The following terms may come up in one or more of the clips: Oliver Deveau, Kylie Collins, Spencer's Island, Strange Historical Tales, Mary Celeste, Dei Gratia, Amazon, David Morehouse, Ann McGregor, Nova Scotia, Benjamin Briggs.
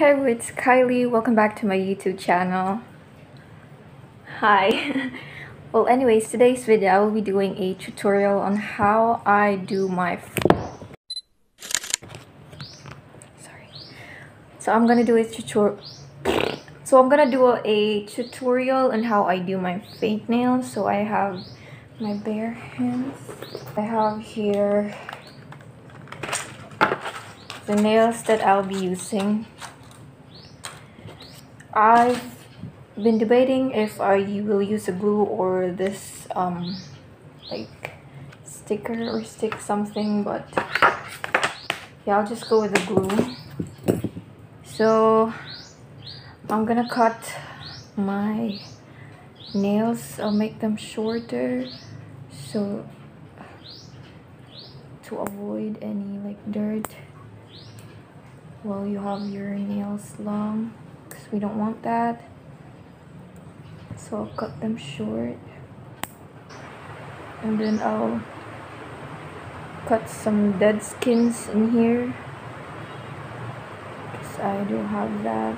Hello, it's Kylie. Welcome back to my YouTube channel. Hi. Well, anyways, today's video I will be doing a tutorial on how I do my So I'm gonna do a tutorial on how I do my fake nails. So I have my bare hands. I have here the nails that I'll be using. I've been debating if I will use a glue or this like sticker or stick something, but yeah, I'll just go with the glue. So I'm gonna cut my nails. I'll make them shorter so to avoid any like dirt while you have your nails long. We don't want that, so I'll cut them short, and then I'll cut some dead skins in here because I do have that.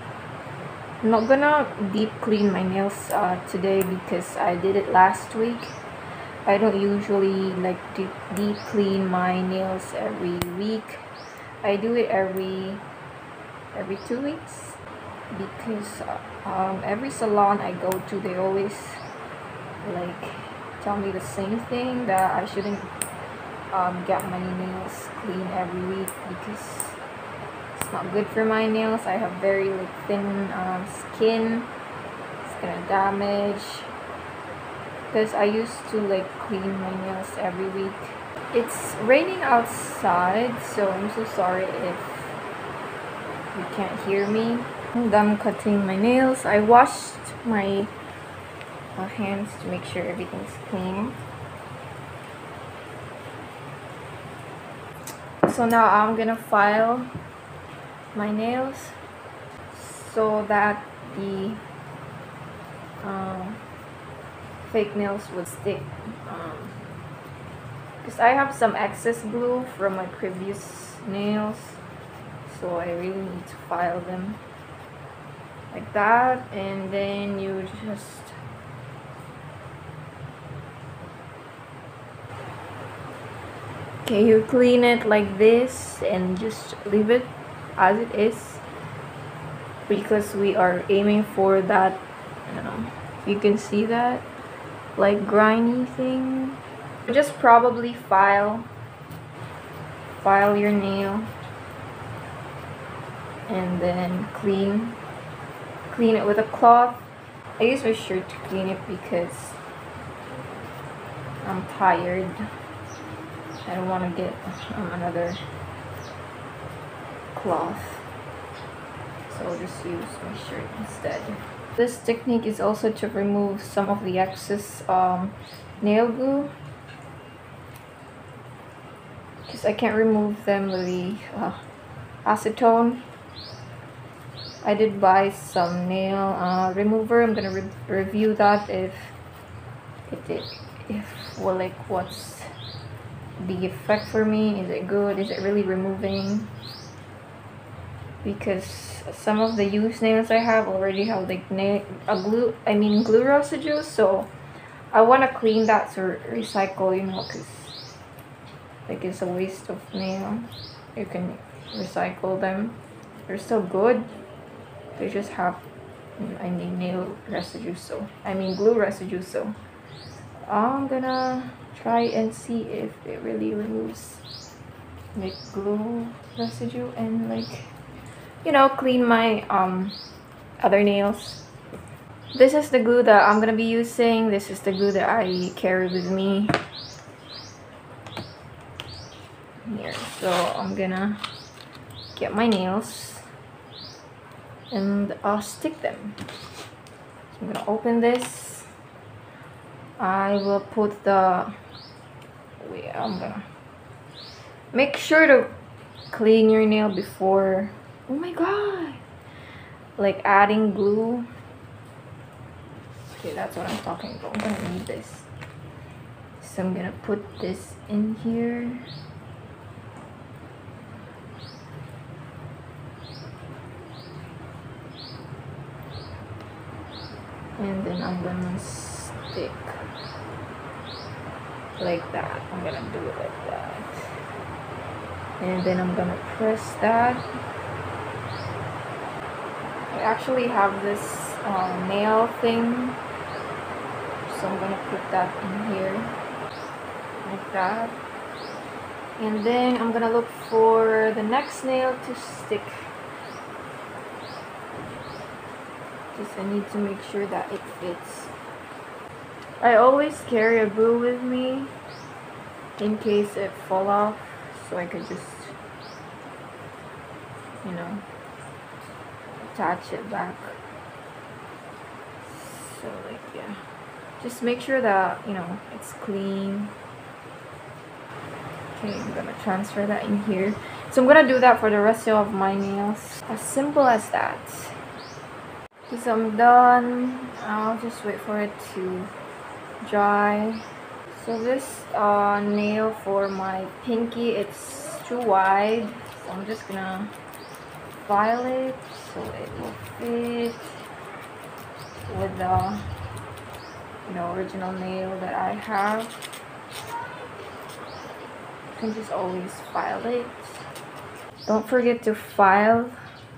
I'm not gonna deep clean my nails today because I did it last week. I don't usually like to deep clean my nails every week. I do it every 2 weeks. Because every salon I go to, they always like tell me the same thing, that I shouldn't get my nails clean every week because it's not good for my nails. I have very like thin skin. It's gonna damage. Because I used to like clean my nails every week. It's raining outside, so I'm so sorry if you can't hear me. I'm done cutting my nails. I washed my hands to make sure everything's clean. So now I'm gonna file my nails so that the fake nails would stick. Because I have some excess glue from my previous nails, so I really need to file them. Like that, and then you just okay, you clean it like this and just leave it as it is, because we are aiming for that, I don't know if you can see that, like grimy thing. Just probably file your nail and then clean it with a cloth. I use my shirt to clean it because I'm tired. I don't want to get another cloth, so I'll just use my shirt instead. This technique is also to remove some of the excess nail glue, because I can't remove them with the acetone. I did buy some nail remover. I'm gonna review that well, like what's the effect for me? Is it good? Is it really removing? Because some of the used nails I have already have like glue residues, so I want to clean that to recycle. You know, cause like it's a waste of nail. You can recycle them. They're still good. They just have nail residue, so glue residue, so I'm gonna try and see if it really removes like glue residue and like, you know, clean my other nails. This is the glue that I'm gonna be using. This is the glue that I carry with me here. So I'm gonna get my nails and I'll stick them. So I'm gonna open this. I will put the I'm gonna make sure to clean your nail before, oh my god, like adding glue. Okay, that's what I'm talking about. I'm gonna need this, so I'm gonna put this in here. and then I'm gonna stick like that. I'm gonna do it like that, and then I'm gonna press that. I actually have this nail thing, so I'm gonna put that in here like that, and then I'm gonna look for the next nail to stick. I need to make sure that it fits. I always carry a glue with me in case it fall off, so I could just, you know, attach it back. So like, yeah, just make sure that, you know, it's clean. Okay, I'm gonna transfer that in here. So I'm gonna do that for the rest of my nails. As simple as that. Because I'm done, I'll just wait for it to dry. So this nail for my pinky, it's too wide, so I'm just gonna file it so it will fit with the, you know, original nail that I have. You can just always file it. Don't forget to file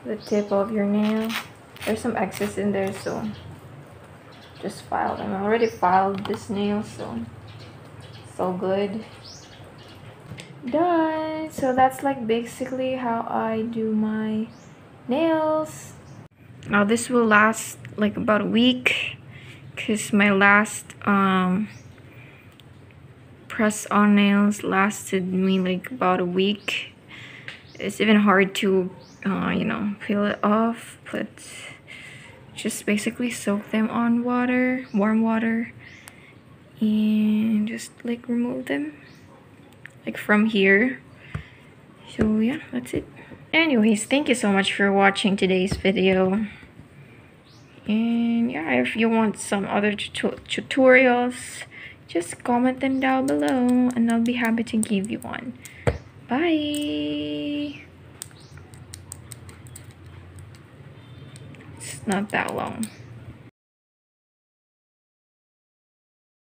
the tip of your nail. There's some excess in there, so just file them. I already filed this nail, so it's all good. Done! So that's like basically how I do my nails. Now this will last like about a week, because my last press on nails lasted me like about a week. It's even hard to you know, peel it off, but just basically soak them on water, warm water, and just like remove them like from here. So yeah, that's it. Anyways, thank you so much for watching today's video, and yeah, if you want some other tutorials, just comment them down below and I'll be happy to give you one. Bye. It's not that long.